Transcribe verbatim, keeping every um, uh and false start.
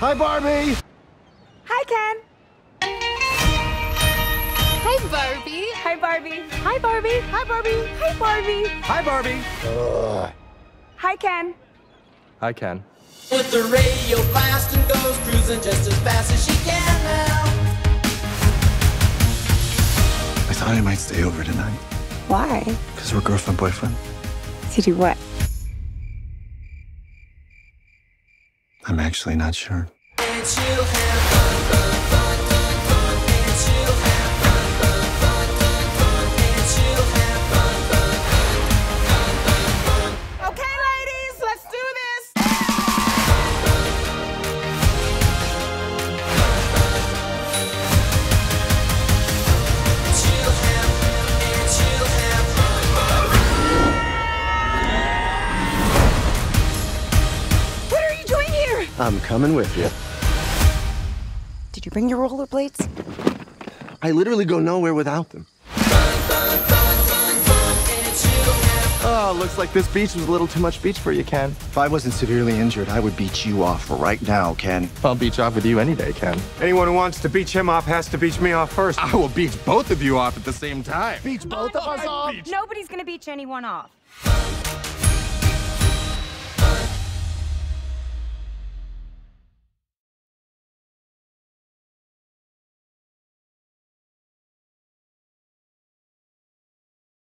Hi, Barbie! Hi, Ken! Hi, Barbie! Hi, Barbie! Hi, Barbie! Hi, Barbie! Hi, Barbie! Hi, Barbie! Ugh. Hi, Ken! Hi, Ken. With the radio blast and goes cruising just as fast as she can now. I thought I might stay over tonight. Why? Because we're girlfriend, boyfriend. To do what? I'm actually not sure. And she'll have fun, fun, fun, fun, fun. And she'll have fun, fun, fun, fun, fun. And she'll have fun, fun, fun, fun, fun, fun. Okay, ladies, let's do this. And she'll have, and she'll have fun, fun. What are you doing here? I'm coming with you. Did you bring your rollerblades? I literally go nowhere without them. Oh, looks like this beach was a little too much beach for you, Ken. If I wasn't severely injured, I would beat you off right now, Ken. I'll beach off with you any day, Ken. Anyone who wants to beach him off has to beach me off first. I will beach both of you off at the same time. Beach both of us off? Nobody's gonna beach anyone off.